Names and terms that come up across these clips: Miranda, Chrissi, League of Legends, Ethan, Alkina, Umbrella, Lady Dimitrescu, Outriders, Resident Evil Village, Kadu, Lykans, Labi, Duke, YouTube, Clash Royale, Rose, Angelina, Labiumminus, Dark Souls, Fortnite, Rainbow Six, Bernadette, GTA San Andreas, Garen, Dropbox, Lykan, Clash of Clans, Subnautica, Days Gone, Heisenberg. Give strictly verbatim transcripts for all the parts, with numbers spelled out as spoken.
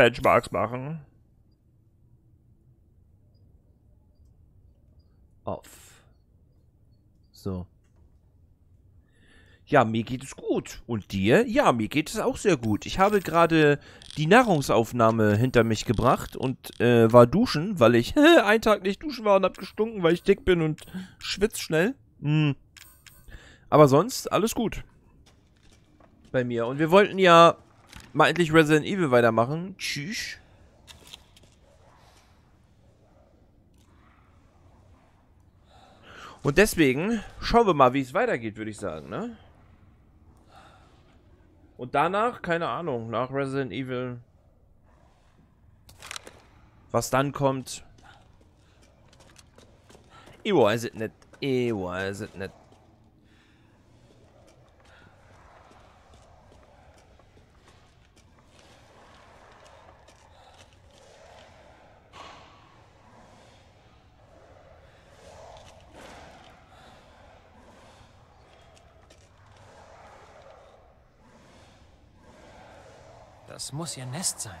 Benchmarks machen. Auf. So. Ja, mir geht es gut. Und dir? Ja, mir geht es auch sehr gut. Ich habe gerade die Nahrungsaufnahme hinter mich gebracht und äh, war duschen, weil ich einen Tag nicht duschen war und hab gestunken, weil ich dick bin und schwitz schnell. Hm. Aber sonst alles gut. Bei mir. Und wir wollten ja mal endlich Resident Evil weitermachen. Tschüss. Und deswegen schauen wir mal, wie es weitergeht, würde ich sagen, ne? Und danach, keine Ahnung, nach Resident Evil, was dann kommt. Ich weiß es nicht. Ich weiß es nicht. Das muss ihr Nest sein.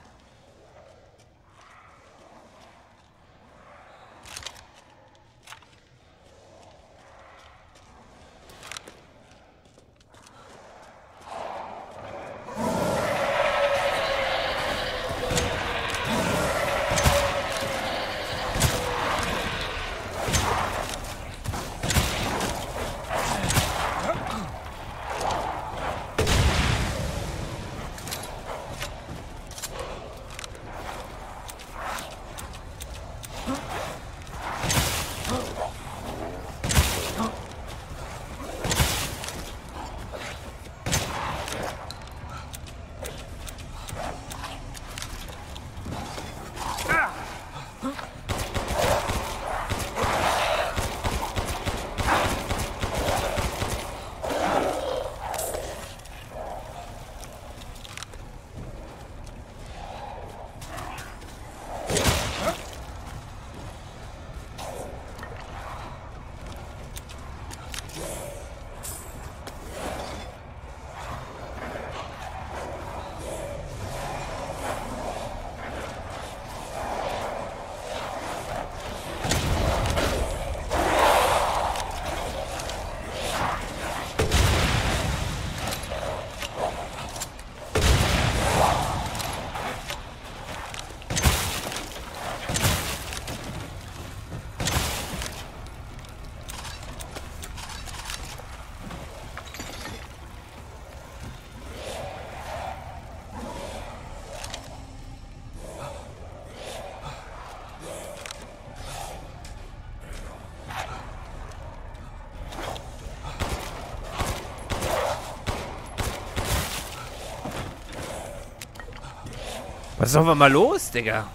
Was ist aber mal los, Digga?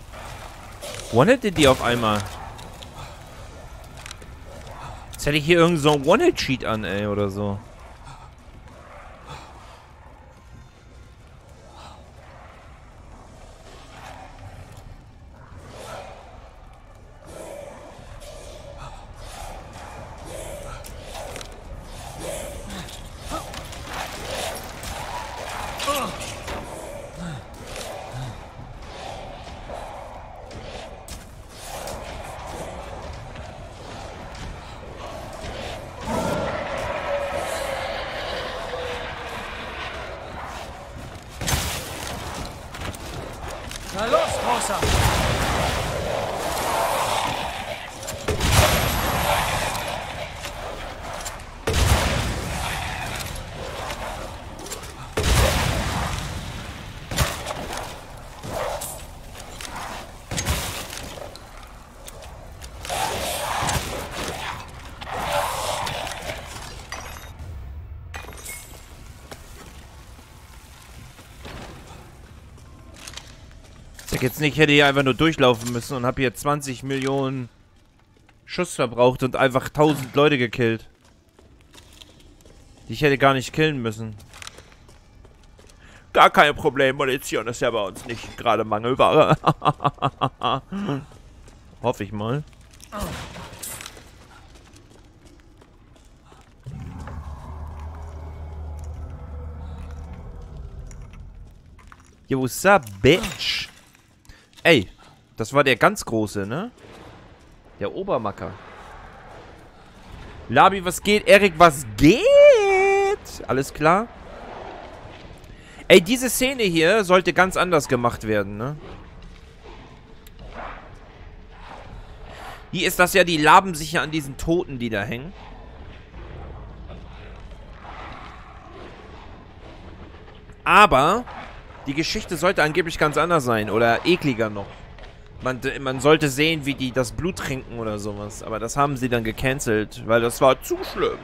One-Hitted die auf einmal. Jetzt hätte ich hier irgend so ein One-Hit-Cheat an, ey, oder so. Jetzt nicht, hätte ich einfach nur durchlaufen müssen und habe hier zwanzig Millionen Schuss verbraucht und einfach tausend Leute gekillt. Die ich hätte gar nicht killen müssen. Gar kein Problem, Munition ist ja bei uns nicht gerade Mangelware. Hoffe ich mal. Yo, what's up, bitch? Ey, das war der ganz Große, ne? Der Obermacker. Labi, was geht? Erik, was geht? Alles klar? Ey, diese Szene hier sollte ganz anders gemacht werden, ne? Hier ist das ja, die laben sich ja an diesen Toten, die da hängen. Aber die Geschichte sollte angeblich ganz anders sein oder ekliger noch. Man, man sollte sehen, wie die das Blut trinken oder sowas. Aber das haben sie dann gecancelt, weil das war zu schlimm.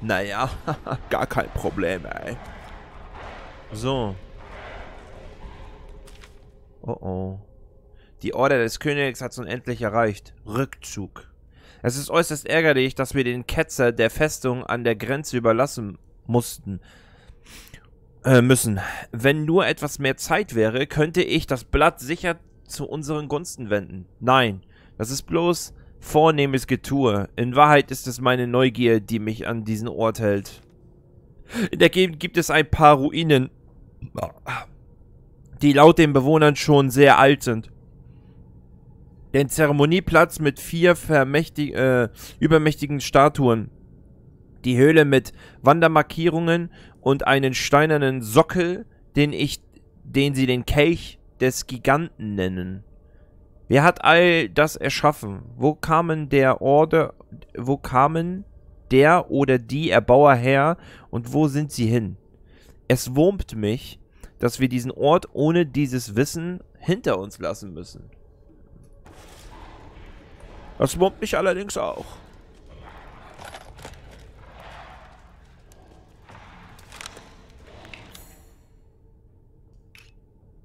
Naja, gar kein Problem, ey. So. Oh oh. Die Order des Königs hat es nun endlich erreicht. Rückzug. Es ist äußerst ärgerlich, dass wir den Ketzer der Festung an der Grenze überlassen mussten. Äh, müssen. Wenn nur etwas mehr Zeit wäre, könnte ich das Blatt sicher zu unseren Gunsten wenden. Nein, das ist bloß vornehmes Getue. In Wahrheit ist es meine Neugier, die mich an diesen Ort hält. In der Gegend gibt es ein paar Ruinen, die laut den Bewohnern schon sehr alt sind. Den Zeremonieplatz mit vier vermächtig, äh, übermächtigen Statuen, die Höhle mit Wandermarkierungen und einen steinernen Sockel, den, ich, den sie den Kelch des Giganten nennen. Wer hat all das erschaffen? Wo kamen der Order, wo kamen der oder die Erbauer her und wo sind sie hin? Es wurmt mich, dass wir diesen Ort ohne dieses Wissen hinter uns lassen müssen. Das wurmt mich allerdings auch.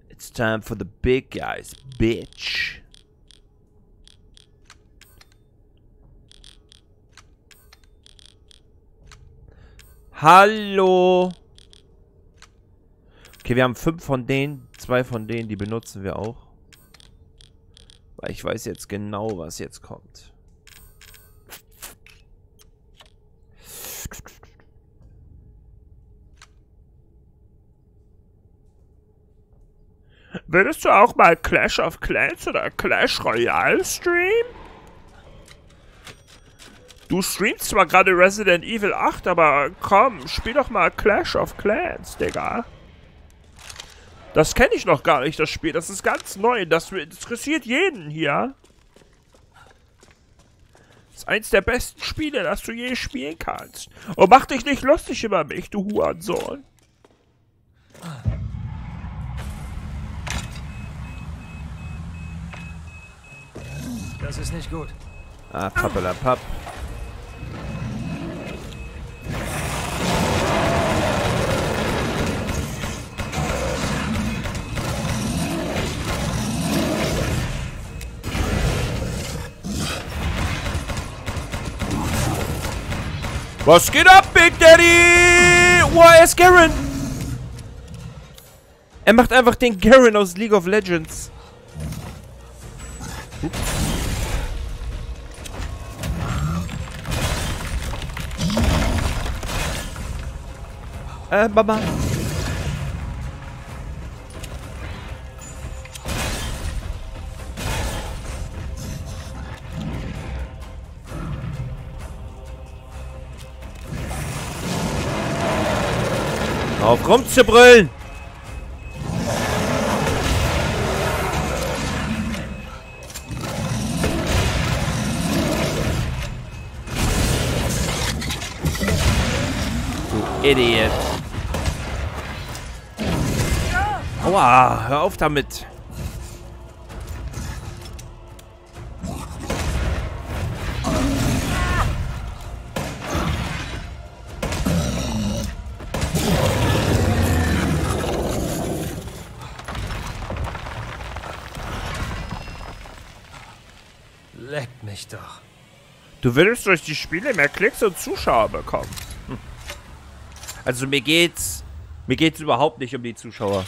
It's time for the big guys, bitch. Hallo. Okay, wir haben fünf von denen, zwei von denen, die benutzen wir auch. Ich weiß jetzt genau, was jetzt kommt. Würdest du auch mal Clash of Clans oder Clash Royale streamen? Du streamst zwar gerade Resident Evil acht, aber komm, spiel doch mal Clash of Clans, Digga. Das kenne ich noch gar nicht, das Spiel. Das ist ganz neu. Das interessiert jeden hier. Das ist eins der besten Spiele, das du je spielen kannst. Und mach dich nicht lustig über mich, du Hurensohn. Das ist nicht gut. Ah, pappelapapp. Was geht ab, Big Daddy? Y S Garen. Er macht einfach den Garen aus League of Legends. Ups. Äh, Mama. Auf rumzubrüllen! Du Idiot! Aua, hör auf damit! Doch. Du würdest durch die Spiele mehr Klicks und Zuschauer bekommen. Hm. Also mir geht's... Mir geht's überhaupt nicht um die Zuschauer.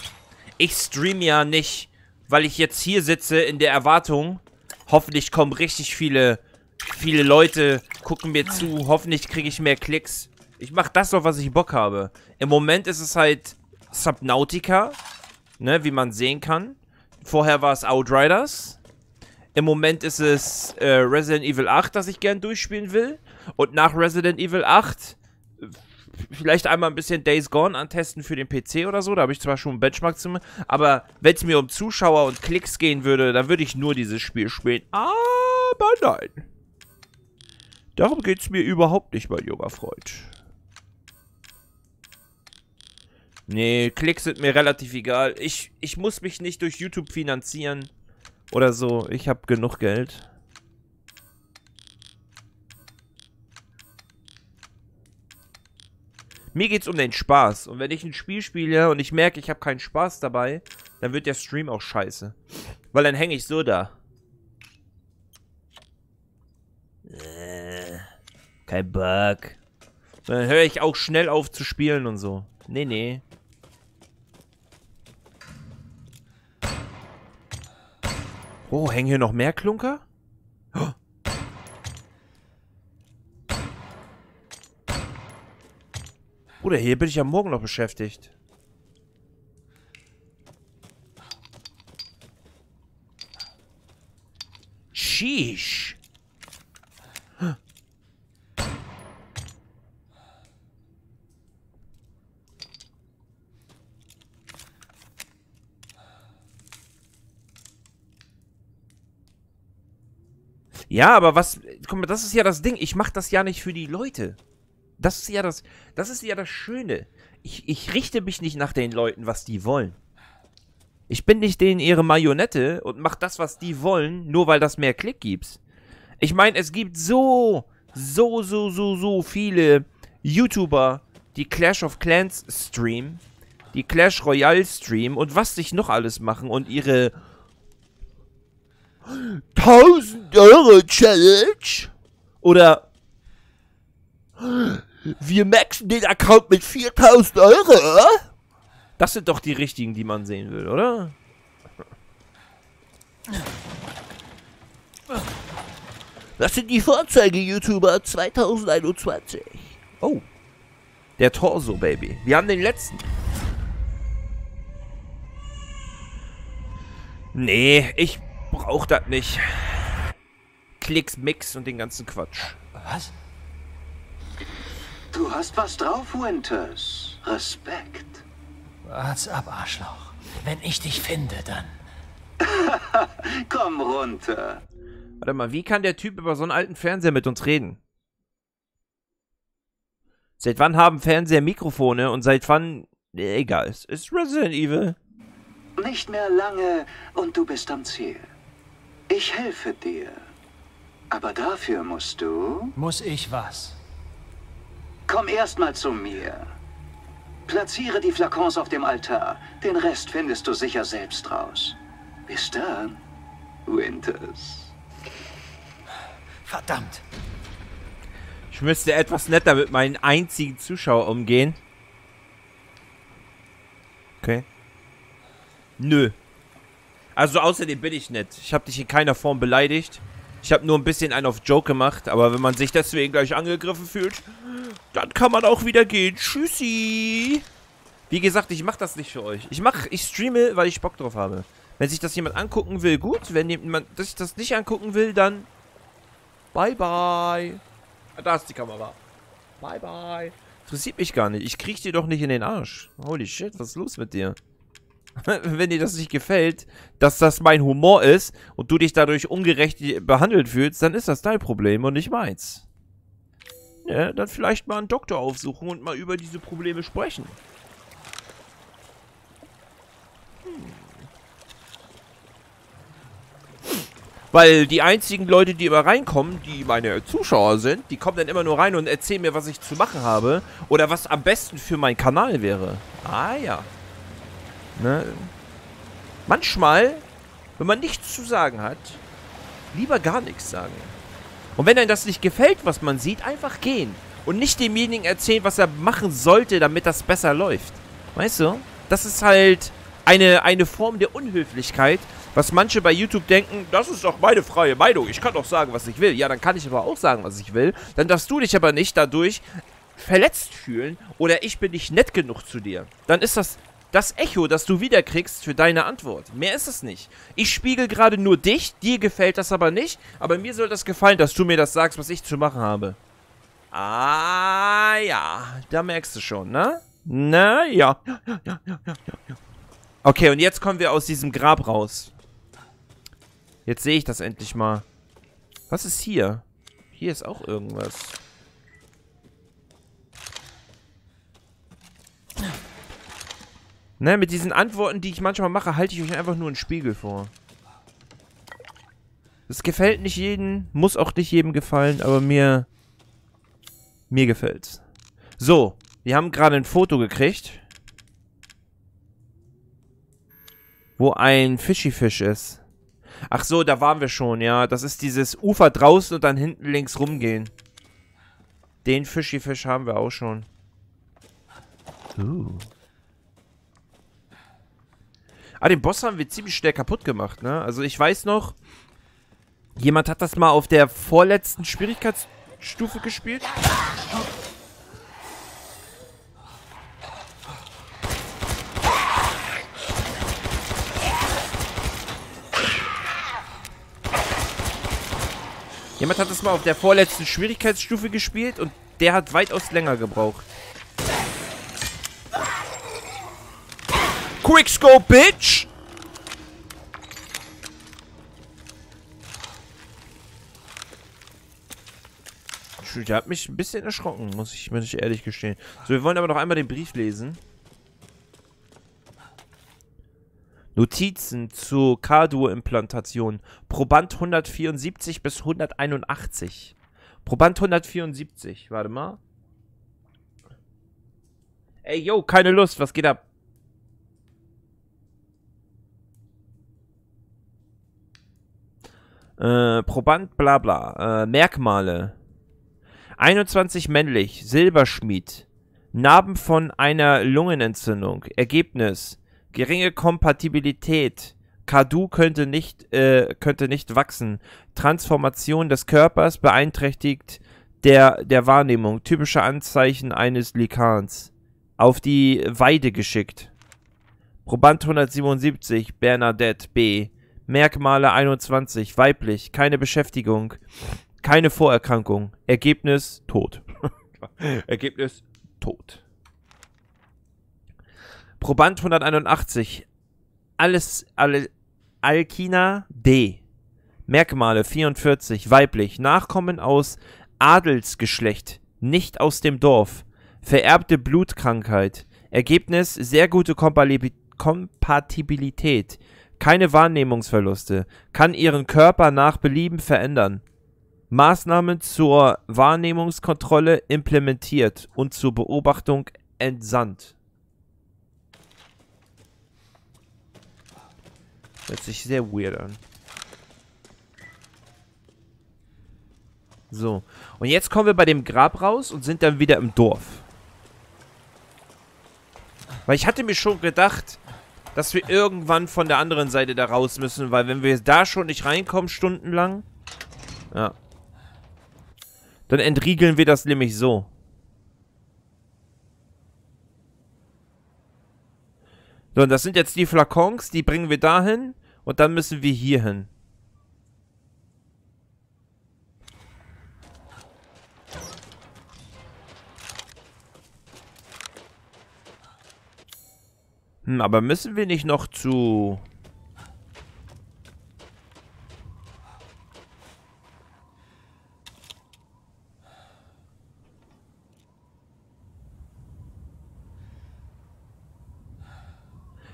Ich stream ja nicht, weil ich jetzt hier sitze in der Erwartung, hoffentlich kommen richtig viele, viele Leute, gucken mir zu, hoffentlich kriege ich mehr Klicks. Ich mache das doch, was ich Bock habe. Im Moment ist es halt Subnautica, ne, wie man sehen kann. Vorher war es Outriders. Im Moment ist es äh, Resident Evil acht, das ich gern durchspielen will. Und nach Resident Evil acht vielleicht einmal ein bisschen Days Gone antesten für den P C oder so. Da habe ich zwar schon einen Benchmark zu machen, aber wenn es mir um Zuschauer und Klicks gehen würde, dann würde ich nur dieses Spiel spielen. Aber nein. Darum geht es mir überhaupt nicht, mein junger Freund. Nee, Klicks sind mir relativ egal. Ich, ich muss mich nicht durch YouTube finanzieren oder so. Ich habe genug Geld. Mir geht's um den Spaß. Und wenn ich ein Spiel spiele und ich merke, ich habe keinen Spaß dabei, dann wird der Stream auch scheiße. Weil dann hänge ich so da. Äh, kein Bug. Dann höre ich auch schnell auf zu spielen und so. Nee, nee. Oh, hängen hier noch mehr Klunker? Oh. Bruder, hier bin ich am Morgen noch beschäftigt. Sheesh. Ja, aber was... Guck mal, das ist ja das Ding. Ich mache das ja nicht für die Leute. Das ist ja das, das ist ja das Schöne. Ich, ich richte mich nicht nach den Leuten, was die wollen. Ich bin nicht denen ihre Marionette und mach das, was die wollen, nur weil das mehr Klick gibt. Ich meine, es gibt so, so, so, so, so viele YouTuber, die Clash of Clans streamen, die Clash Royale streamen und was sich noch alles machen und ihre tausend Euro Challenge oder wir maxen den Account mit viertausend Euro. Das sind doch die richtigen, die man sehen will, oder? Das sind die Vorzeige-YouTuber zwanzig einundzwanzig. Oh. Der Torso, Baby. Wir haben den letzten. Nee, ich brauch das nicht. Klicks, Mix und den ganzen Quatsch. Was? Du hast was drauf, Winters. Respekt. Wart's ab, Arschloch. Wenn ich dich finde, dann... Komm runter. Warte mal, wie kann der Typ über so einen alten Fernseher mit uns reden? Seit wann haben Fernseher Mikrofone und seit wann... Egal, es ist Resident Evil. Nicht mehr lange und du bist am Ziel. Ich helfe dir. Aber dafür musst du... Muss ich was? Komm erstmal zu mir. Platziere die Flakons auf dem Altar. Den Rest findest du sicher selbst raus. Bis dann, Winters. Verdammt. Ich müsste etwas netter mit meinen einzigen Zuschauer umgehen. Okay. Nö. Also außerdem bin ich nett. Ich habe dich in keiner Form beleidigt. Ich habe nur ein bisschen einen auf Joke gemacht. Aber wenn man sich deswegen gleich angegriffen fühlt... Dann kann man auch wieder gehen. Tschüssi. Wie gesagt, ich mache das nicht für euch. Ich mache, ich streame, weil ich Bock drauf habe. Wenn sich das jemand angucken will, gut. Wenn jemand sich das nicht angucken will, dann bye bye. Da ist die Kamera. Bye bye. Interessiert mich gar nicht. Ich krieg dir doch nicht in den Arsch. Holy shit, was ist los mit dir? Wenn dir das nicht gefällt, dass das mein Humor ist und du dich dadurch ungerecht behandelt fühlst, dann ist das dein Problem und nicht meins. Ja, dann vielleicht mal einen Doktor aufsuchen und mal über diese Probleme sprechen. Hm. Weil die einzigen Leute, die immer reinkommen, die meine Zuschauer sind, die kommen dann immer nur rein und erzählen mir, was ich zu machen habe oder was am besten für meinen Kanal wäre. Ah ja. Ne? Manchmal, wenn man nichts zu sagen hat, lieber gar nichts sagen. Und wenn einem das nicht gefällt, was man sieht, einfach gehen. Und nicht demjenigen erzählen, was er machen sollte, damit das besser läuft. Weißt du? Das ist halt eine, eine Form der Unhöflichkeit, was manche bei YouTube denken, das ist doch meine freie Meinung, ich kann doch sagen, was ich will. Ja, dann kann ich aber auch sagen, was ich will. Dann darfst du dich aber nicht dadurch verletzt fühlen oder ich bin nicht nett genug zu dir, dann ist das das Echo, das du wiederkriegst für deine Antwort. Mehr ist es nicht. Ich spiegel gerade nur dich, dir gefällt das aber nicht, aber mir soll das gefallen, dass du mir das sagst, was ich zu machen habe. Ah, ja, da merkst du schon, ne? Na, ja. Ja, ja, ja, ja, ja. Okay, und jetzt kommen wir aus diesem Grab raus. Jetzt sehe ich das endlich mal. Was ist hier? Hier ist auch irgendwas. Ne, mit diesen Antworten, die ich manchmal mache, halte ich euch einfach nur einen Spiegel vor. Das gefällt nicht jedem, muss auch nicht jedem gefallen, aber mir... Mir gefällt's. So, wir haben gerade ein Foto gekriegt. Wo ein Fischi-Fisch ist. Ach so, da waren wir schon, ja. Das ist dieses Ufer draußen und dann hinten links rumgehen. Den Fischi-Fisch haben wir auch schon. Uh. Ah, den Boss haben wir ziemlich schnell kaputt gemacht, ne? Also ich weiß noch, jemand hat das mal auf der vorletzten Schwierigkeitsstufe gespielt. Jemand hat das mal auf der vorletzten Schwierigkeitsstufe gespielt und der hat weitaus länger gebraucht. Quickscope, Bitch! Der hat mich ein bisschen erschrocken, muss ich mir nicht ehrlich gestehen. So, wir wollen aber noch einmal den Brief lesen. Notizen zu Kadu-Implantation. Proband hundertvierundsiebzig bis hunderteinundachtzig. Proband hundertvierundsiebzig. Warte mal. Ey, yo, keine Lust. Was geht ab? Äh, Proband, bla bla. Äh, Merkmale. einundzwanzig männlich. Silberschmied. Narben von einer Lungenentzündung. Ergebnis. Geringe Kompatibilität. Kadu könnte nicht, äh, könnte nicht wachsen. Transformation des Körpers beeinträchtigt der, der Wahrnehmung. Typische Anzeichen eines Lykans. Auf die Weide geschickt. Proband hundertsiebenundsiebzig, Bernadette B. Merkmale einundzwanzig, weiblich, keine Beschäftigung, keine Vorerkrankung. Ergebnis, tot. Ergebnis, tot. Proband hunderteinundachtzig, alles, alle, Alkina D. Merkmale vierundvierzig, weiblich, Nachkommen aus Adelsgeschlecht, nicht aus dem Dorf, vererbte Blutkrankheit. Ergebnis, sehr gute Kompatibilität, keine Wahrnehmungsverluste, kann ihren Körper nach Belieben verändern. Maßnahmen zur Wahrnehmungskontrolle implementiert und zur Beobachtung entsandt. Hört sich sehr weird an. So. Und jetzt kommen wir bei dem Grab raus und sind dann wieder im Dorf. Weil ich hatte mir schon gedacht, dass wir irgendwann von der anderen Seite da raus müssen. Weil wenn wir da schon nicht reinkommen, stundenlang. Ja. Dann entriegeln wir das nämlich so. So, und das sind jetzt die Flakons, die bringen wir dahin und dann müssen wir hier hin. Hm, aber müssen wir nicht noch zu...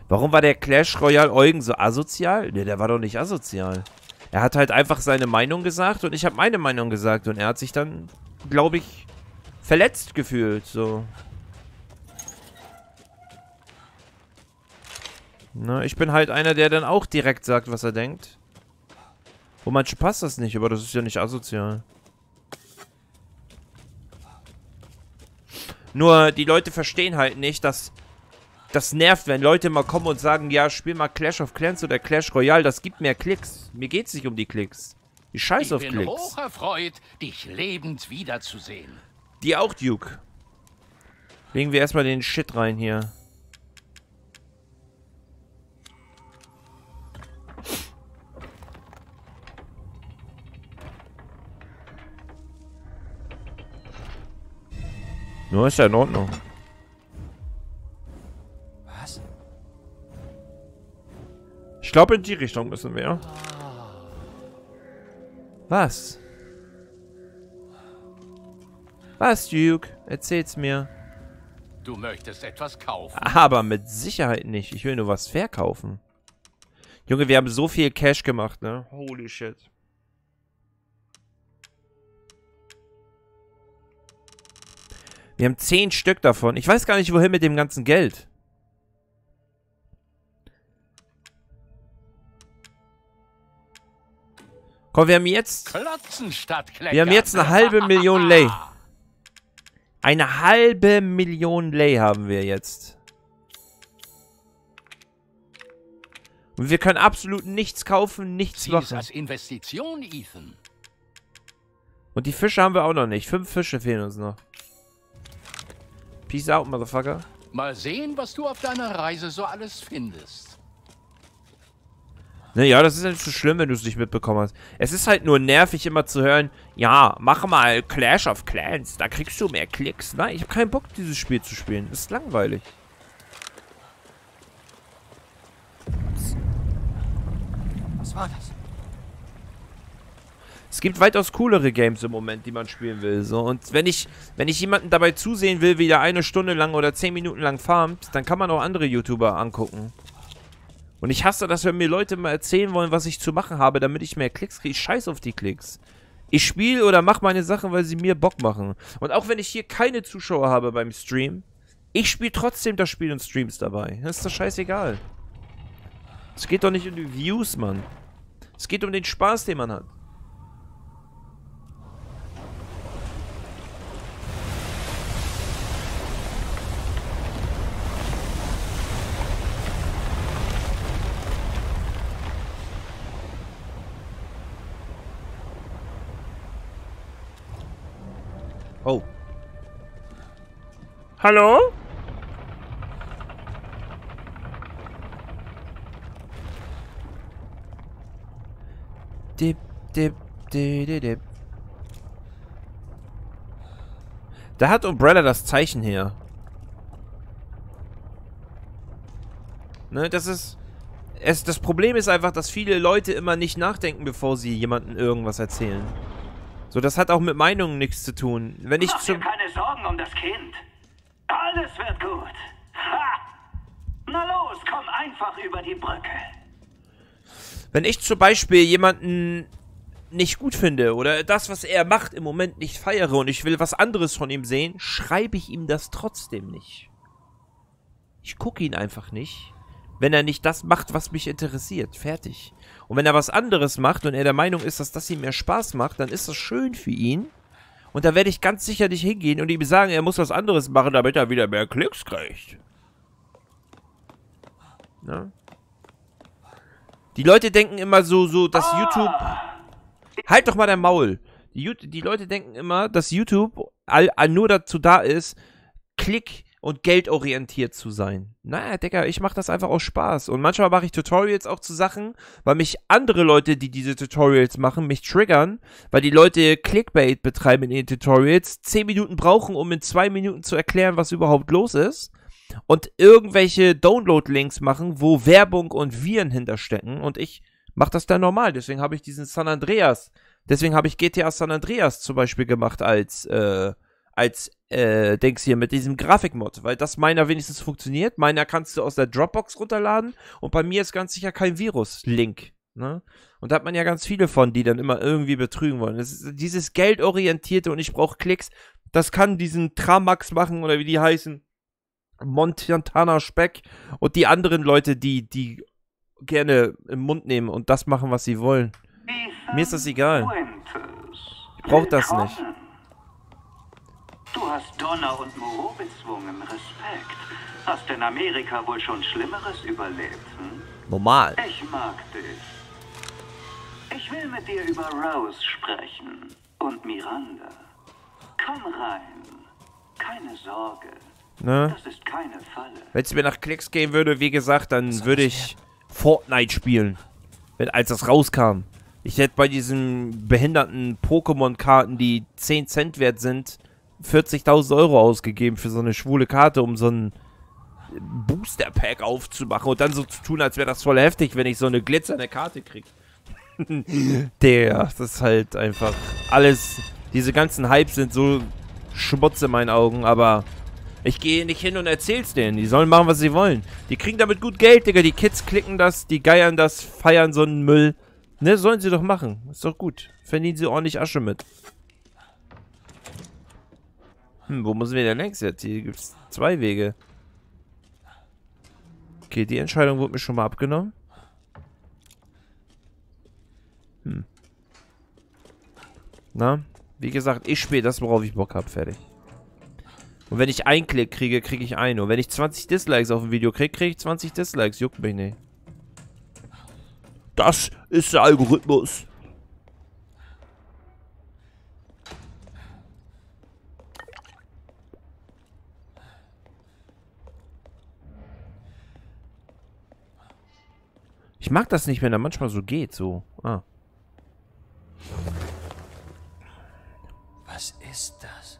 Warum war der Clash Royale Eugen so asozial? Ne, der war doch nicht asozial. Er hat halt einfach seine Meinung gesagt und ich habe meine Meinung gesagt. Und er hat sich dann, glaube ich, verletzt gefühlt. So. Na, ich bin halt einer, der dann auch direkt sagt, was er denkt. Wo manche passt das nicht, aber das ist ja nicht asozial. Nur, die Leute verstehen halt nicht, dass... Das nervt, wenn Leute mal kommen und sagen, ja, spiel mal Clash of Clans oder Clash Royale, das gibt mehr Klicks. Mir geht's nicht um die Klicks. Ich scheiß auf Klicks. Ich bin hocherfreut, dich lebend wiederzusehen. Dir auch, Duke. Legen wir erstmal den Shit rein hier. Nur ist ja in Ordnung. Was? Ich glaube, in die Richtung müssen wir. Was? Was, Duke? Erzähl's mir. Du möchtest etwas kaufen. Aber mit Sicherheit nicht. Ich will nur was verkaufen. Junge, wir haben so viel Cash gemacht, ne? Holy shit. Wir haben zehn Stück davon. Ich weiß gar nicht, wohin mit dem ganzen Geld. Komm, wir haben jetzt... Wir haben jetzt eine halbe Million Lei. Eine halbe Million Lei haben wir jetzt. Und wir können absolut nichts kaufen, nichts machen. Als Investition, Ethan. Und die Fische haben wir auch noch nicht. Fünf Fische fehlen uns noch. Peace out, Motherfucker. Mal sehen, was du auf deiner Reise so alles findest. Naja, das ist ja nicht so schlimm, wenn du es nicht mitbekommen hast. Es ist halt nur nervig, immer zu hören, ja, mach mal Clash of Clans, da kriegst du mehr Klicks. Nein, ich habe keinen Bock, dieses Spiel zu spielen. Das ist langweilig. Was war das? Es gibt weitaus coolere Games im Moment, die man spielen will. So. Und wenn ich, wenn ich jemanden dabei zusehen will, wie der eine Stunde lang oder zehn Minuten lang farmt, dann kann man auch andere YouTuber angucken. Und ich hasse das, wenn mir Leute mal erzählen wollen, was ich zu machen habe, damit ich mehr Klicks kriege. Ich scheiß auf die Klicks. Ich spiele oder mache meine Sachen, weil sie mir Bock machen. Und auch wenn ich hier keine Zuschauer habe beim Stream, ich spiele trotzdem das Spiel und streams dabei. Das ist doch scheißegal. Es geht doch nicht um die Views, Mann. Es geht um den Spaß, den man hat. Oh. Hallo? Dip, dip, dip, dip, dip. Da hat Umbrella das Zeichen her. Ne, das ist... Es, das Problem ist einfach, dass viele Leute immer nicht nachdenken, bevor sie jemandem irgendwas erzählen. So, das hat auch mit Meinungen nichts zu tun. Wenn ich Mach zum dir keine Sorgen um das Kind. Alles wird gut. Ha! Na los, komm einfach über die Brücke. Wenn ich zum Beispiel jemanden nicht gut finde oder das, was er macht, im Moment nicht feiere und ich will was anderes von ihm sehen, schreibe ich ihm das trotzdem nicht. Ich gucke ihn einfach nicht, wenn er nicht das macht, was mich interessiert. Fertig. Und wenn er was anderes macht und er der Meinung ist, dass das ihm mehr Spaß macht, dann ist das schön für ihn. Und da werde ich ganz sicher nicht hingehen und ihm sagen, er muss was anderes machen, damit er wieder mehr Klicks kriegt. Na? Die Leute denken immer so, so, dass ah. YouTube... Halt doch mal dein Maul! Die, die Leute denken immer, dass YouTube all, all nur dazu da ist, Klick... und geldorientiert zu sein. Naja, Digga, ich mache das einfach aus Spaß. Und manchmal mache ich Tutorials auch zu Sachen, weil mich andere Leute, die diese Tutorials machen, mich triggern, weil die Leute Clickbait betreiben in den Tutorials, zehn Minuten brauchen, um in zwei Minuten zu erklären, was überhaupt los ist, und irgendwelche Download-Links machen, wo Werbung und Viren hinterstecken. Und ich mache das dann normal. Deswegen habe ich diesen San Andreas, deswegen habe ich G T A San Andreas zum Beispiel gemacht als, äh, als äh, Dings hier mit diesem Grafikmod, weil das meiner wenigstens funktioniert. Meiner kannst du aus der Dropbox runterladen und bei mir ist ganz sicher kein Virus-Link. Ne? Und da hat man ja ganz viele von, die dann immer irgendwie betrügen wollen. Das ist dieses Geldorientierte und ich brauche Klicks, das kann diesen Tramax machen oder wie die heißen, Montana Speck und die anderen Leute, die, die gerne im Mund nehmen und das machen, was sie wollen. Mir ist das egal. Ich brauche das nicht. Du hast Donner und Moreau bezwungen, Respekt. Hast in Amerika wohl schon Schlimmeres überlebt, hm? Normal. Ich mag dich. Ich will mit dir über Rose sprechen und Miranda. Komm rein. Keine Sorge. Ne? Das ist keine Falle. Wenn es mir nach Klicks gehen würde, wie gesagt, dann würde ich Fortnite spielen. Wenn, als das rauskam. Ich hätte bei diesen behinderten Pokémon-Karten, die zehn Cent wert sind, vierzigtausend Euro ausgegeben für so eine schwule Karte, um so ein Booster-Pack aufzumachen und dann so zu tun, als wäre das voll heftig, wenn ich so eine glitzernde Karte kriege. Der, das ist halt einfach alles, diese ganzen Hypes sind so Schmutz in meinen Augen, aber ich gehe nicht hin und erzähl's denen. Die sollen machen, was sie wollen. Die kriegen damit gut Geld, Digga. Die Kids klicken das, die geiern das, feiern so einen Müll. Ne, sollen sie doch machen. Ist doch gut. Verdienen sie ordentlich Asche mit. Hm, wo müssen wir denn längs jetzt? Hier gibt's zwei Wege. Okay, die Entscheidung wurde mir schon mal abgenommen. Hm. Na, wie gesagt, ich spiele das, worauf ich Bock habe. Fertig. Und wenn ich einen Klick kriege, kriege ich einen. Und wenn ich zwanzig Dislikes auf ein Video kriege, kriege ich zwanzig Dislikes. Juckt mich nicht. Das ist der Algorithmus. Ich mag das nicht, wenn da manchmal so geht, so. Ah. Was ist das?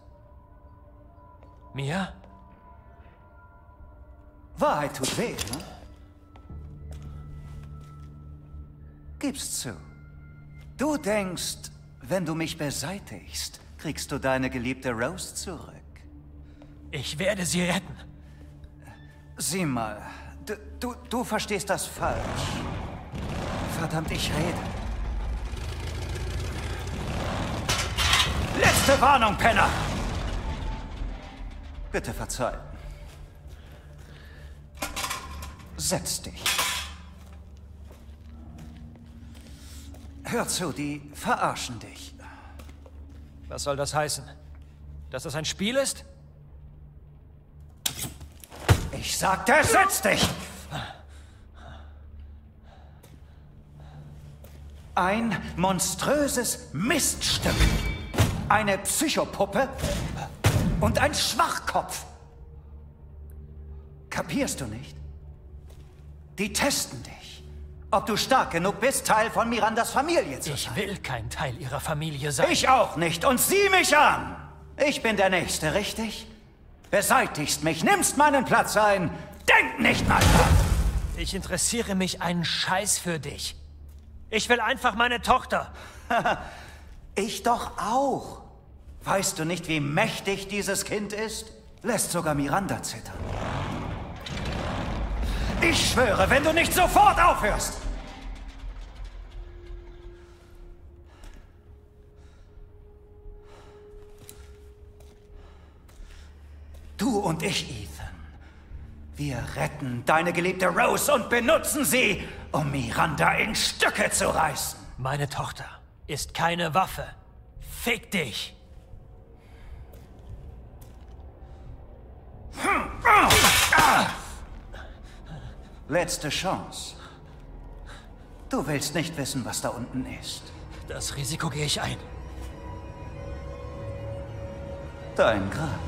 Mia? Wahrheit tut weh, ne? Gib's zu. Du denkst, wenn du mich beseitigst, kriegst du deine geliebte Rose zurück. Ich werde sie retten. Sieh mal, du, du, du verstehst das falsch. Verdammt, ich rede. Letzte Warnung, Penner! Bitte verzeih. Setz dich. Hör zu, die verarschen dich. Was soll das heißen? Dass das ein Spiel ist? Ich sagte, setz dich! Ein monströses Miststück. Eine Psychopuppe und ein Schwachkopf. Kapierst du nicht? Die testen dich. Ob du stark genug bist, Teil von Mirandas Familie zu sein. Ich will kein Teil ihrer Familie sein. Ich auch nicht. Und sieh mich an. Ich bin der Nächste, richtig? Beseitigst mich, nimmst meinen Platz ein. Denk nicht mal dran. Ich interessiere mich einen Scheiß für dich. Ich will einfach meine Tochter. Ich doch auch. Weißt du nicht, wie mächtig dieses Kind ist? Lässt sogar Miranda zittern. Ich schwöre, wenn du nicht sofort aufhörst! Du und ich, Ethan, wir retten deine geliebte Rose und benutzen sie, um Miranda in Stücke zu reißen. Meine Tochter ist keine Waffe. Fick dich! Hm. Ah. Ah. Letzte Chance. Du willst nicht wissen, was da unten ist. Das Risiko gehe ich ein. Dein Grab.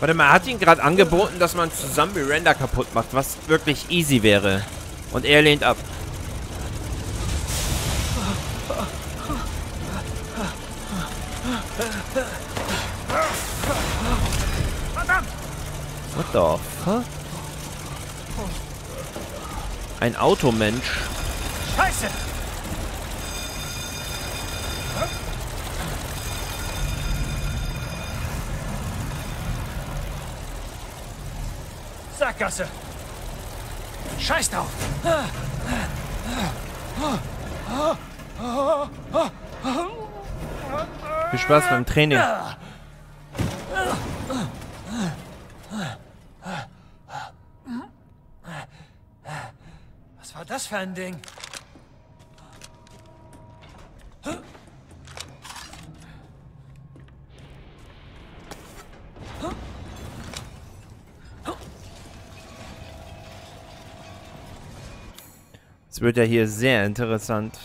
Warte mal, er hat ihn gerade angeboten, dass man zusammen Miranda kaputt macht, was wirklich easy wäre. Und er lehnt ab. What the fuck? Ein Automensch. Scheiße! Sackgasse! Scheiß drauf! Viel Spaß beim Training. Was war das für ein Ding? Es wird ja hier sehr interessant.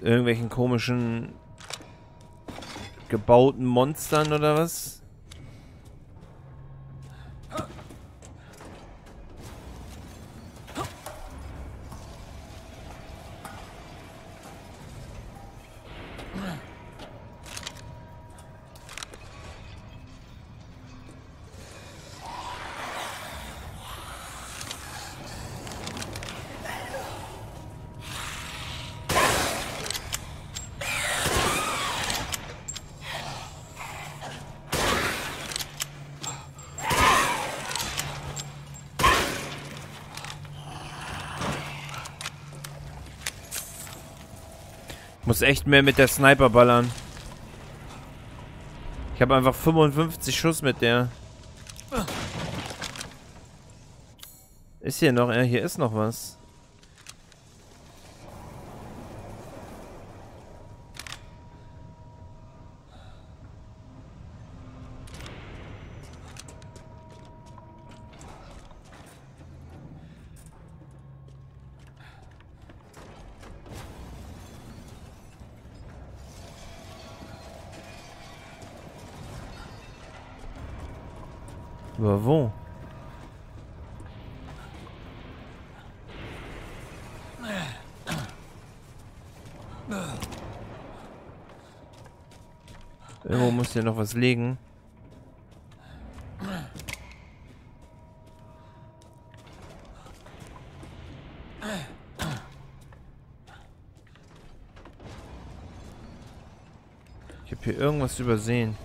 Irgendwelchen komischen gebauten Monstern oder was? Muss echt mehr mit der Sniper ballern. Ich habe einfach fünfundfünfzig Schuss mit der. Ist hier noch, ja, hier ist noch was. Aber wo? Irgendwo muss hier noch was liegen. Ich habe hier irgendwas übersehen.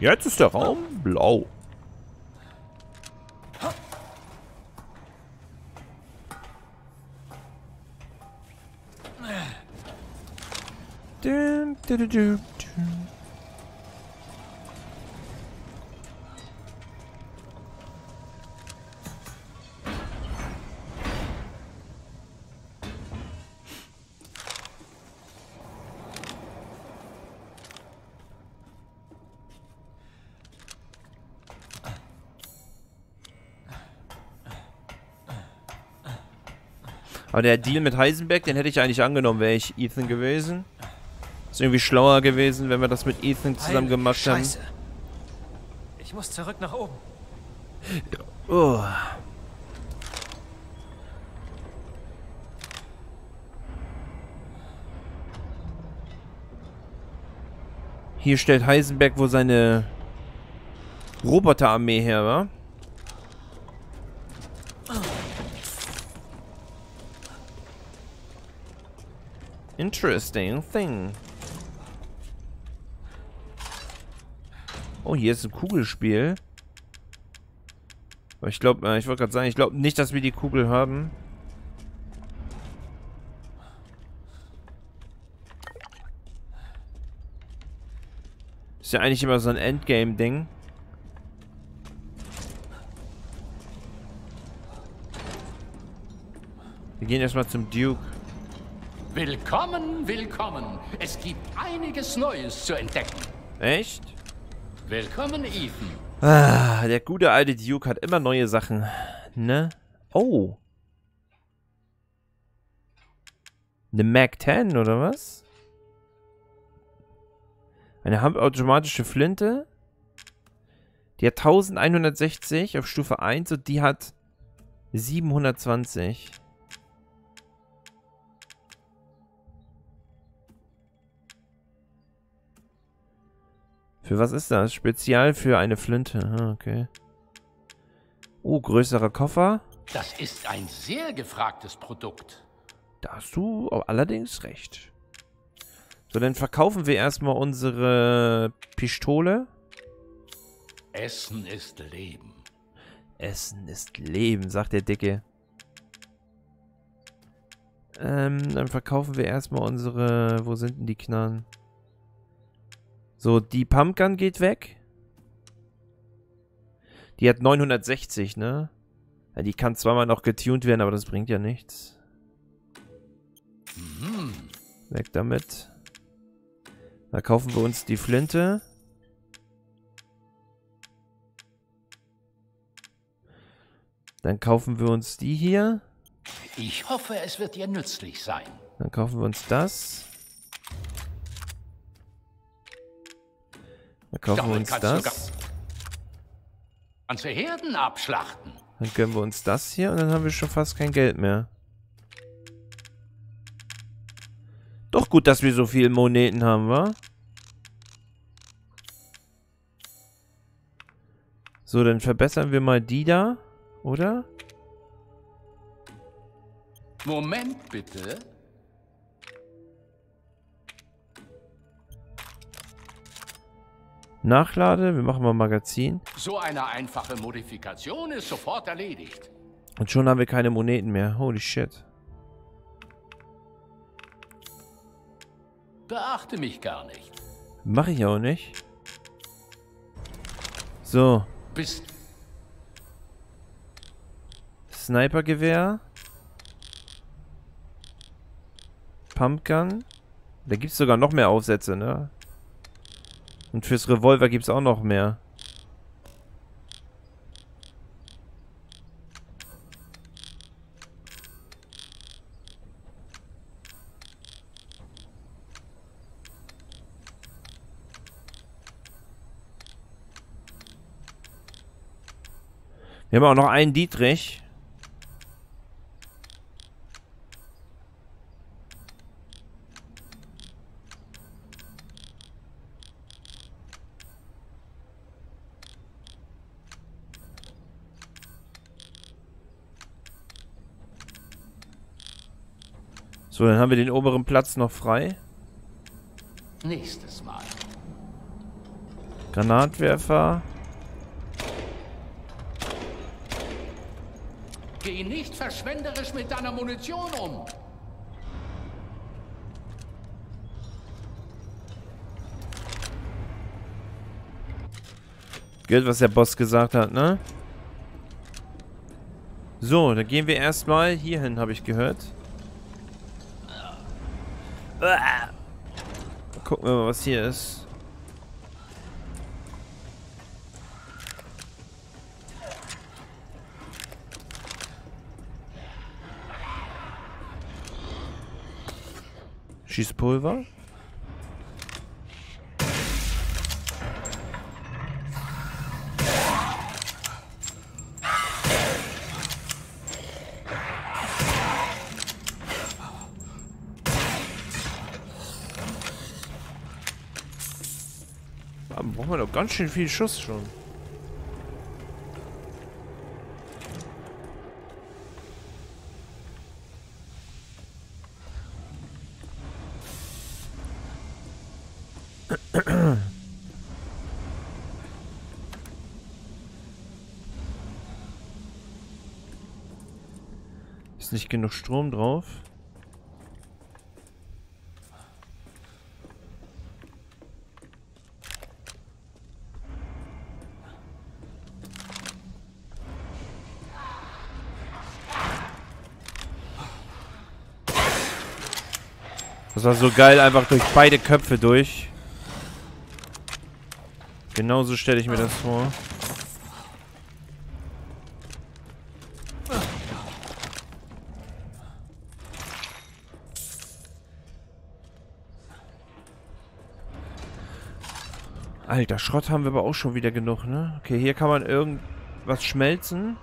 Jetzt ist der Raum blau. Aber der Deal mit Heisenberg, den hätte ich eigentlich angenommen, wäre ich Ethan gewesen. Ist irgendwie schlauer gewesen, wenn wir das mit Ethan zusammen gemacht haben. Scheiße. Ich muss zurück nach oben. Oh. Hier stellt Heisenberg wohl seine Roboterarmee her, wa? Interesting thing. Oh, hier ist ein Kugelspiel. Aber ich glaube, ich wollte gerade sagen, ich glaube nicht, dass wir die Kugel haben. Ist ja eigentlich immer so ein Endgame-Ding. Wir gehen erstmal zum Duke. Willkommen, willkommen. Es gibt einiges Neues zu entdecken. Echt? Willkommen, Ethan. Ah, der gute alte Duke hat immer neue Sachen. Ne? Oh. Eine Mac zehn, oder was? Eine handautomatische Flinte. Die hat elfhundertsechzig auf Stufe eins und die hat siebenhundertzwanzig. Für was ist das? Spezial für eine Flinte. Okay. Oh, größerer Koffer. Das ist ein sehr gefragtes Produkt. Da hast du allerdings recht. So, dann verkaufen wir erstmal unsere Pistole. Essen ist Leben. Essen ist Leben, sagt der Dicke. Ähm, dann verkaufen wir erstmal unsere... Wo sind denn die Knarren? So, die Pumpgun geht weg. Die hat neunhundertsechzig, ne? Ja, die kann zweimal noch getuned werden, aber das bringt ja nichts. Weg damit. Da kaufen wir uns die Flinte. Dann kaufen wir uns die hier. Ich hoffe, es wird dir nützlich sein. Dann kaufen wir uns das. Dann kaufen wir uns das. Ganze Herden abschlachten. Dann gönnen wir uns das hier und dann haben wir schon fast kein Geld mehr. Doch gut, dass wir so viele Moneten haben, wa? So, dann verbessern wir mal die da, oder? Moment bitte. Nachlade, wir machen mal Magazin. So eine einfache Modifikation ist sofort erledigt. Und schon haben wir keine Moneten mehr. Holy shit. Beachte mich gar nicht. Mache ich auch nicht. So. Bist. Snipergewehr. Pumpgun. Da gibt es sogar noch mehr Aufsätze, ne? Und fürs Revolver gibt es auch noch mehr. Wir haben auch noch einen Dietrich. So, dann haben wir den oberen Platz noch frei. Nächstes Mal. Granatwerfer. Geh nicht verschwenderisch mit deiner Munition um. Gehört, was der Boss gesagt hat, ne? So, dann gehen wir erstmal hierhin, habe ich gehört. Gucken wir mal, was hier ist. Schießpulver. Ganz schön viel Schuss schon. Ist nicht genug Strom drauf. Das war so geil, einfach durch beide Köpfe durch. Genauso stelle ich mir das vor. Alter, Schrott haben wir aber auch schon wieder genug, ne? Okay, hier kann man irgendwas schmelzen.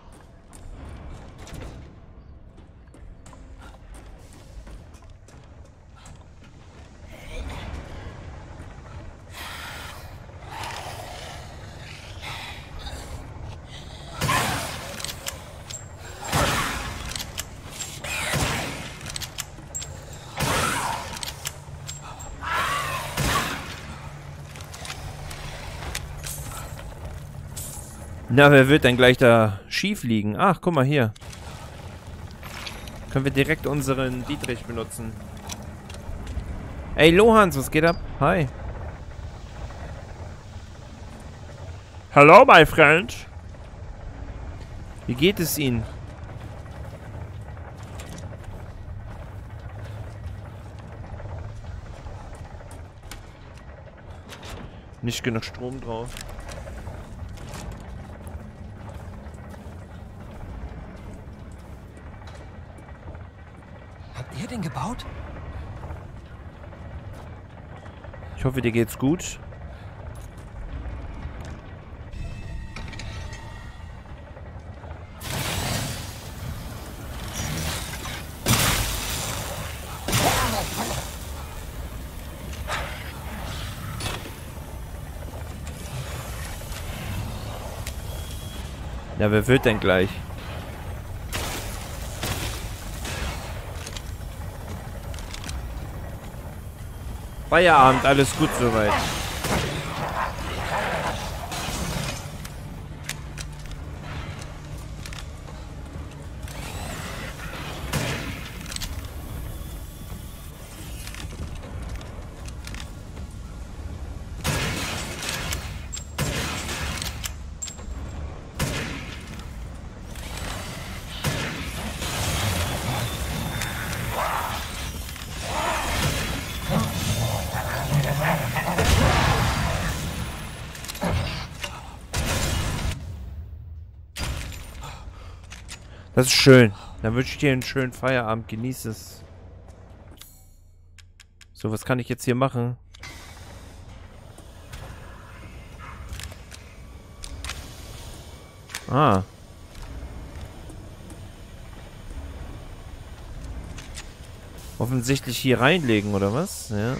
Na, wer wird denn gleich da schief liegen? Ach, guck mal hier. Können wir direkt unseren Dietrich benutzen. Ey, Lohans, was geht ab? Hi. Hallo, mein Freund. Wie geht es Ihnen? Nicht genug Strom drauf. Habt ihr den gebaut? Ich hoffe, dir geht's gut. Ja, wer wird denn gleich? Feierabend, alles gut soweit. Das ist schön. Dann wünsche ich dir einen schönen Feierabend. Genieß es. So, was kann ich jetzt hier machen? Ah. Offensichtlich hier reinlegen, oder was? Ja.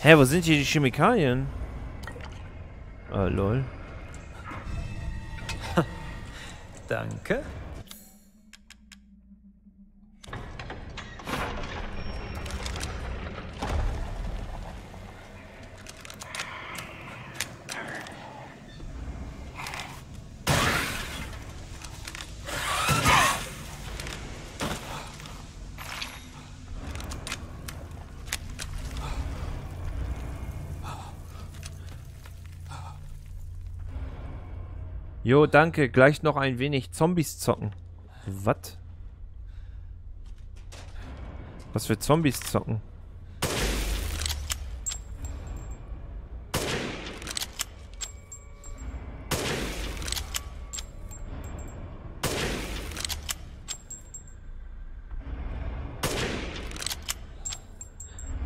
Hä, wo sind hier die Chemikalien? Ah, lol. Danke. Jo, danke. Gleich noch ein wenig Zombies zocken. Was? Was für Zombies zocken?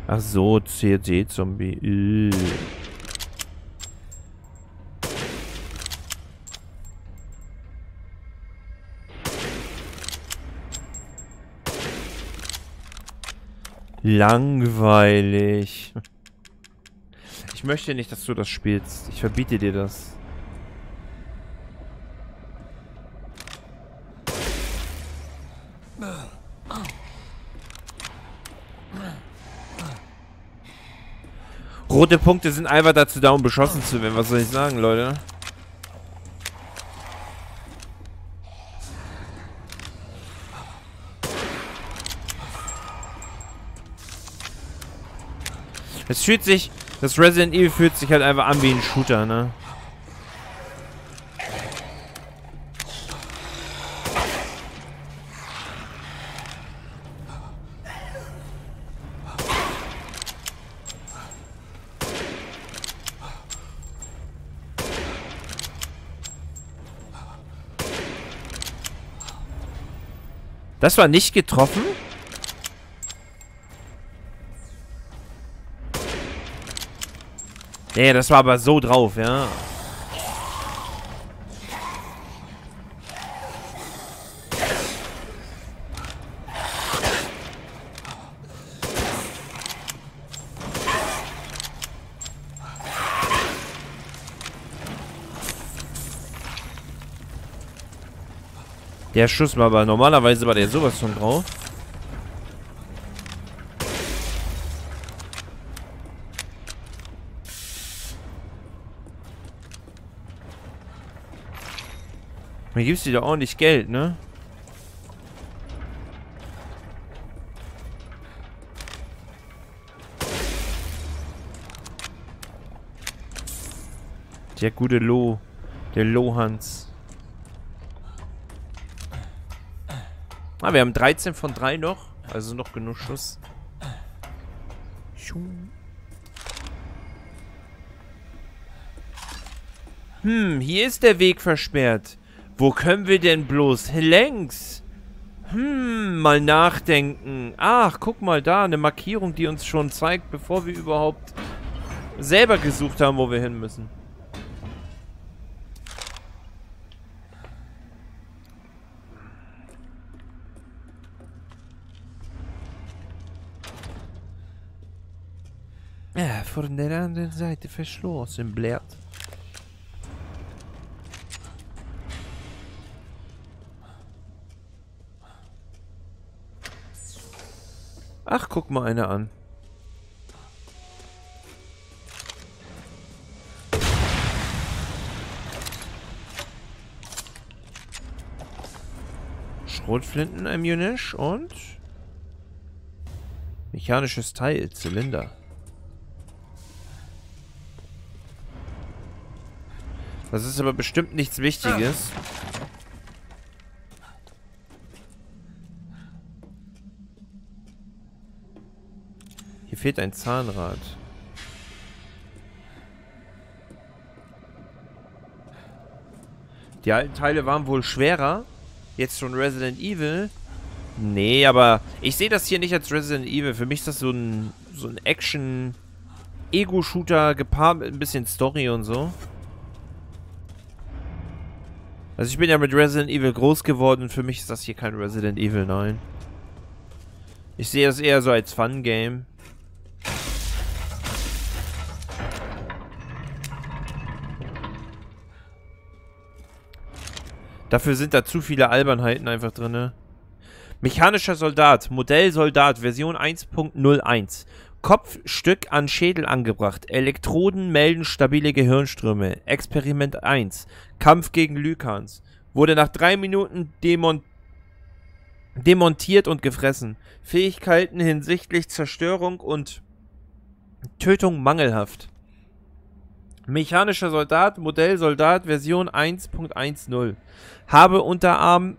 Ach so, C D-Zombie. Langweilig. Ich möchte nicht, dass du das spielst. Ich verbiete dir das. Rote Punkte sind einfach dazu da, um beschossen zu werden. Was soll ich sagen, Leute? Es fühlt sich, das Resident Evil fühlt sich halt einfach an wie ein Shooter, ne? Das war nicht getroffen? Nee, das war aber so drauf, ja. Der Schuss war aber, normalerweise war der sowas von drauf. Mir gibst du doch ordentlich Geld, ne? Der gute Lo. Der Lohans. Ah, wir haben dreizehn von drei noch. Also noch genug Schuss. Hm, hier ist der Weg versperrt. Wo können wir denn bloß längs? Hm, mal nachdenken. Ach, guck mal da, eine Markierung, die uns schon zeigt, bevor wir überhaupt selber gesucht haben, wo wir hin müssen. Ja, von der anderen Seite verschlossen, blärt. Ach, guck mal eine an. Schrotflinten, Ammunition und mechanisches Teil, Zylinder. Das ist aber bestimmt nichts Wichtiges. Hier fehlt ein Zahnrad. Die alten Teile waren wohl schwerer. Jetzt schon Resident Evil. Nee, aber ich sehe das hier nicht als Resident Evil. Für mich ist das so ein, so ein Action-Ego-Shooter gepaart mit ein bisschen Story und so. Also ich bin ja mit Resident Evil groß geworden und für mich ist das hier kein Resident Evil, nein. Ich sehe das eher so als Fun-Game. Dafür sind da zu viele Albernheiten einfach drin. Mechanischer Soldat, Modellsoldat, Version eins punkt null eins. Kopfstück an Schädel angebracht. Elektroden melden stabile Gehirnströme. Experiment eins. Kampf gegen Lykans. Wurde nach drei Minuten demon demontiert und gefressen. Fähigkeiten hinsichtlich Zerstörung und Tötung mangelhaft. Mechanischer Soldat, Modellsoldat, Version eins punkt eins punkt null. Habe Unterarm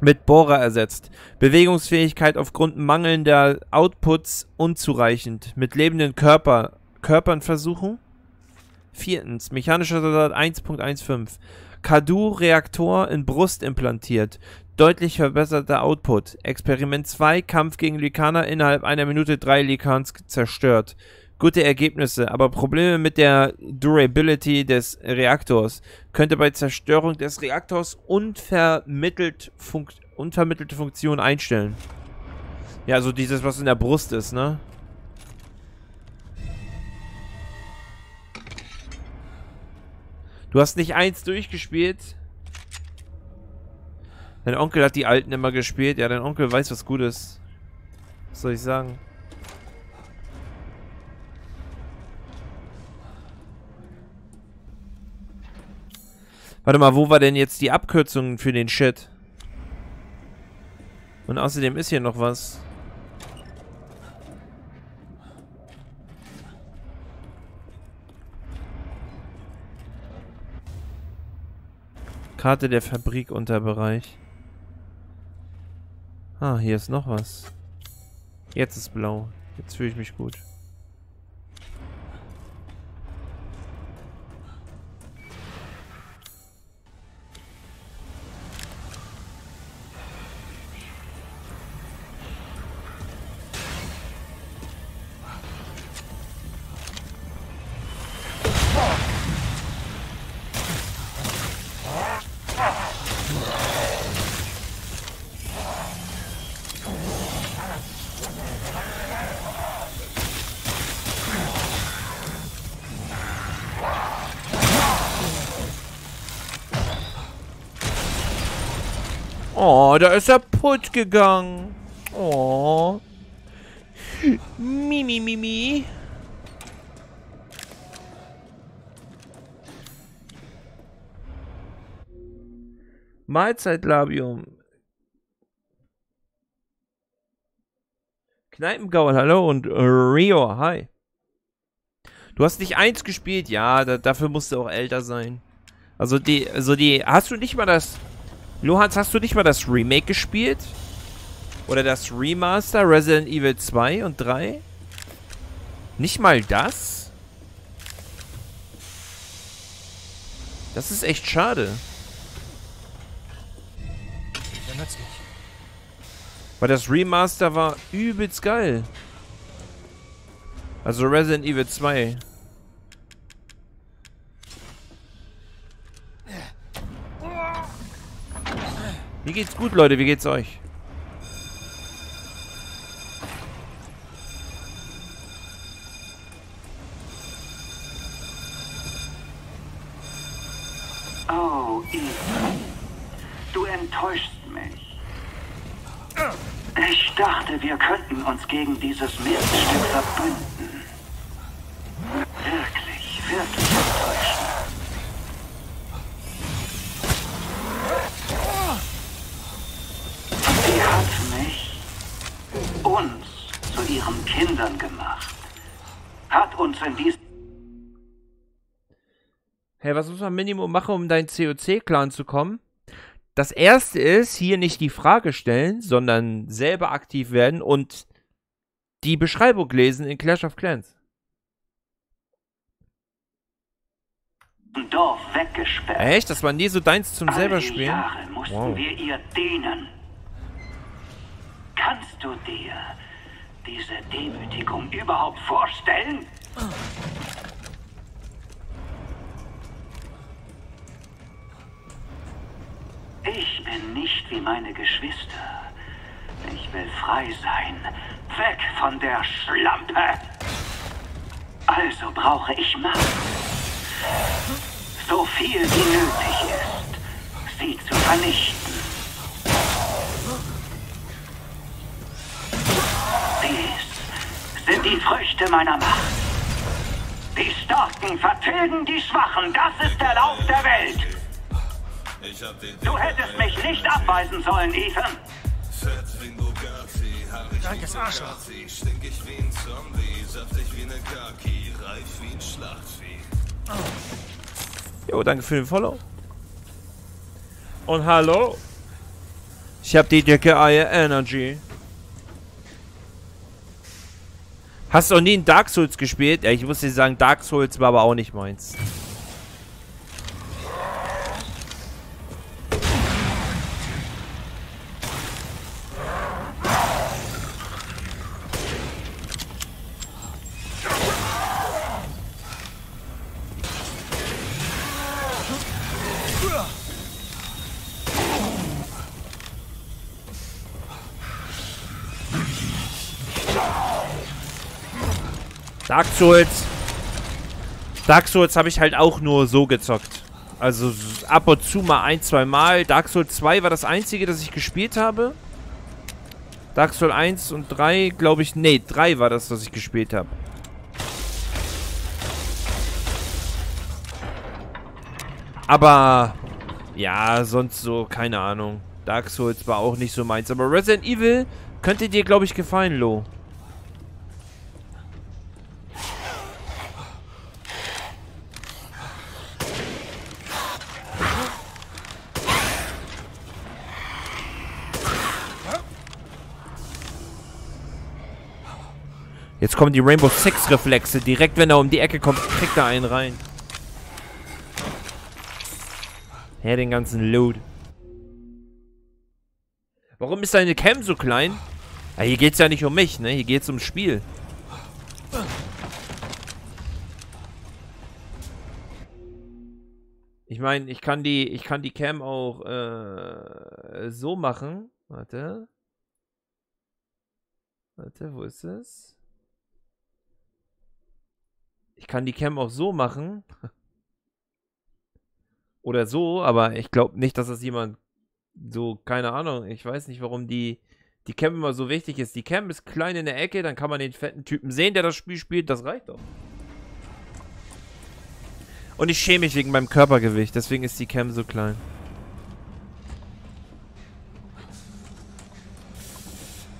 mit Bohrer ersetzt. Bewegungsfähigkeit aufgrund mangelnder Outputs unzureichend. Mit lebenden Körper, Körpern versuchen. Viertens. Mechanischer Soldat eins punkt eins punkt fünf. Kadu-Reaktor in Brust implantiert. Deutlich verbesserter Output. Experiment zwei. Kampf gegen Lykaner innerhalb einer Minute drei Lykans zerstört. Gute Ergebnisse, aber Probleme mit der Durability des Reaktors. Könnte bei Zerstörung des Reaktors unvermittelt Funkt unvermittelte Funktion einstellen. Ja, also dieses, was in der Brust ist, ne? Du hast nicht eins durchgespielt? Dein Onkel hat die alten immer gespielt. Ja, dein Onkel weiß, was gut ist. Was soll ich sagen? Warte mal, wo war denn jetzt die Abkürzung für den Shit? Und außerdem ist hier noch was. Karte der Fabrik Unterbereich. Ah, hier ist noch was. Jetzt ist blau. Jetzt fühle ich mich gut. Oh, da ist er putt gegangen. Oh. Mimi, Mimi. Mahlzeit, Labium. Kneipengaul, hallo und Rio, hi. Du hast nicht eins gespielt? Ja, da, dafür musst du auch älter sein. Also die, also die, hast du nicht mal das, Lohans, hast du nicht mal das Remake gespielt? Oder das Remaster, Resident Evil zwei und drei? Nicht mal das? Das ist echt schade. Ja, nützlich. Weil das Remaster war übelst geil. Also Resident Evil zwei. Mir geht's gut, Leute. Wie geht's euch? Oh, Ethan. Du enttäuschst mich. Ich dachte, wir könnten uns gegen dieses Miststück verbünden. Wirklich, wirklich enttäuschend. Sie hat mich, uns, zu ihren Kindern gemacht. Hat uns in diesem... Hey, was muss man Minimum machen, um deinen C O C-Clan zu kommen? Das erste ist, hier nicht die Frage stellen, sondern selber aktiv werden und die Beschreibung lesen in Clash of Clans. Dorf weggesperrt. Echt? Das war nie so deins zum selber spielen? Alle Jahre mussten wow. wir ihr dienen. Kannst du dir diese Demütigung überhaupt vorstellen? Oh. Ich bin nicht wie meine Geschwister. Ich will frei sein. Weg von der Schlampe. Also brauche ich Macht. So viel wie nötig ist, sie zu vernichten. Dies sind die Früchte meiner Macht. Die Starken vertilgen die Schwachen. Das ist der Lauf der Welt. Du hättest mich nicht abweisen sollen, Ethan. Dankes Arschloch. Stink ich wie ein Zombie, saftig wie eine Kaki, reif wie ein Schlachtvieh. Jo, danke für den Follow. Und hallo. Ich hab die dicke Eier Energy. Hast du noch nie in Dark Souls gespielt? Ja, ich muss dir sagen, Dark Souls war aber auch nicht meins. Dark Souls. Dark Souls habe ich halt auch nur so gezockt. Also ab und zu mal ein, zwei Mal. Dark Souls zwei war das einzige, das ich gespielt habe. Dark Souls eins und drei, glaube ich. Nee, drei war das, was ich gespielt habe. Aber ja, sonst so, keine Ahnung. Dark Souls war auch nicht so meins. Aber Resident Evil könnte dir, glaube ich, gefallen, Lo. Jetzt kommen die Rainbow Six Reflexe. Direkt, wenn er um die Ecke kommt, kriegt er einen rein. Her, den ganzen Loot. Warum ist deine Cam so klein? Ja, hier geht's ja nicht um mich, ne? Hier geht's ums Spiel. Ich meine, ich kann die, ich kann die Cam auch äh, so machen. Warte. Warte, wo ist es? Ich kann die Cam auch so machen. Oder so, aber ich glaube nicht, dass das jemand so, keine Ahnung, ich weiß nicht, warum die, die Cam immer so wichtig ist. Die Cam ist klein in der Ecke, dann kann man den fetten Typen sehen, der das Spiel spielt, das reicht doch. Und ich schäme mich wegen meinem Körpergewicht, deswegen ist die Cam so klein.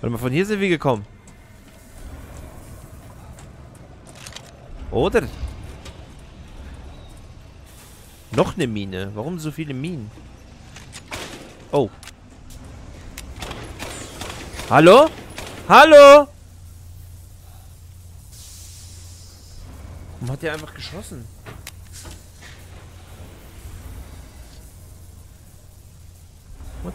Warte mal, von hier sind wir gekommen. Oder? Noch eine Mine. Warum so viele Minen? Oh. Hallo? Hallo? Warum hat der einfach geschossen? What?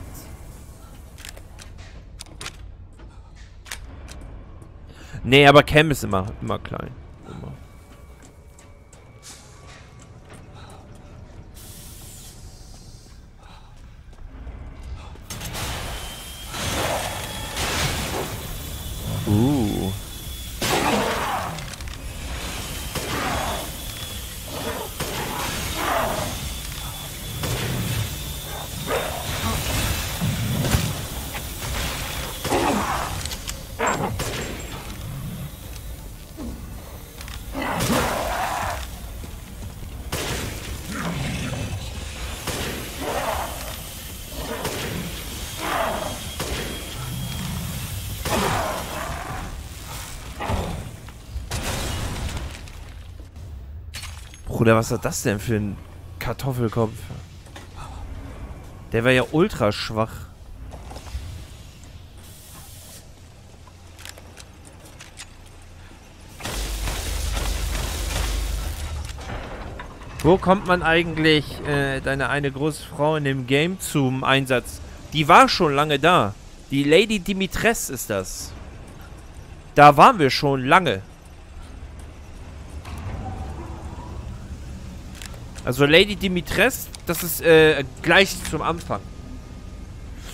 Nee, aber Cam ist immer, immer klein. Immer. Oder was hat das denn für ein Kartoffelkopf? Der war ja ultra schwach. Wo kommt man eigentlich äh, deine eine große Frau in dem Game zum Einsatz? Die war schon lange da. Die Lady Dimitrescu ist das. Da waren wir schon lange. Also Lady Dimitrescu, das ist äh, gleich zum Anfang.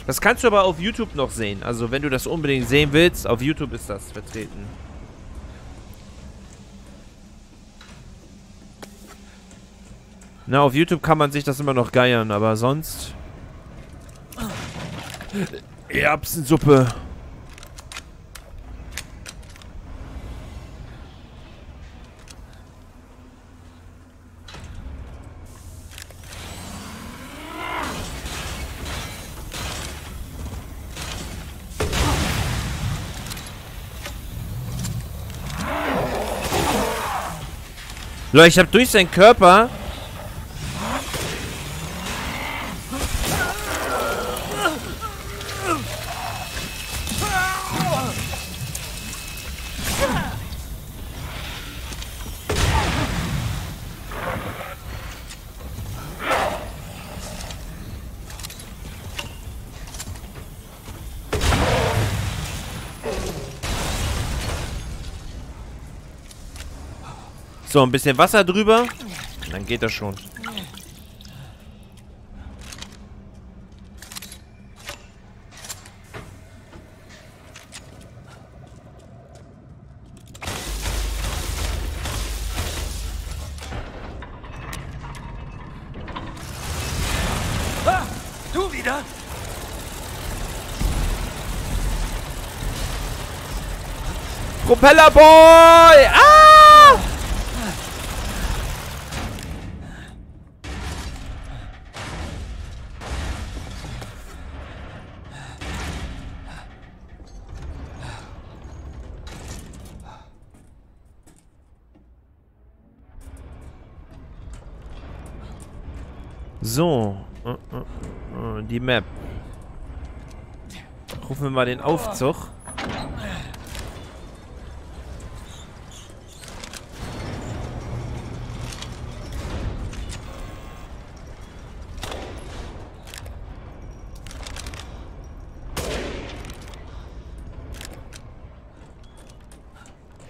Das kannst du aber auf YouTube noch sehen. Also wenn du das unbedingt sehen willst, auf YouTube ist das vertreten. Na, auf YouTube kann man sich das immer noch geiern, aber sonst... Erbsensuppe. Leute, ich habe durch seinen Körper so ein bisschen Wasser drüber, dann geht das schon. Ah, du wieder? Propellerboy! Ah! So, uh, uh, uh, die Map. Rufen wir mal den Aufzug.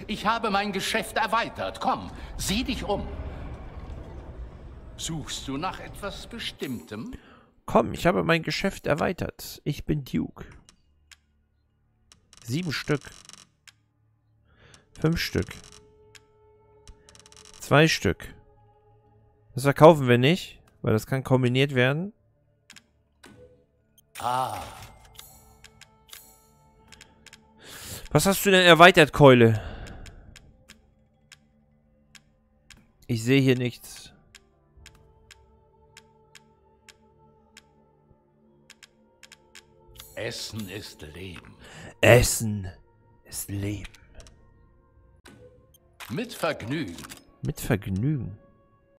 Ich habe mein Geschäft erweitert. Komm, sieh dich um. Suchst du nach etwas Bestimmtem? Komm, ich habe mein Geschäft erweitert. Ich bin Duke. Sieben Stück. Fünf Stück. Zwei Stück. Das verkaufen wir nicht, weil das kann kombiniert werden. Ah. Was hast du denn erweitert, Keule? Ich sehe hier nichts. Essen ist Leben. Essen ist Leben. Mit Vergnügen. Mit Vergnügen.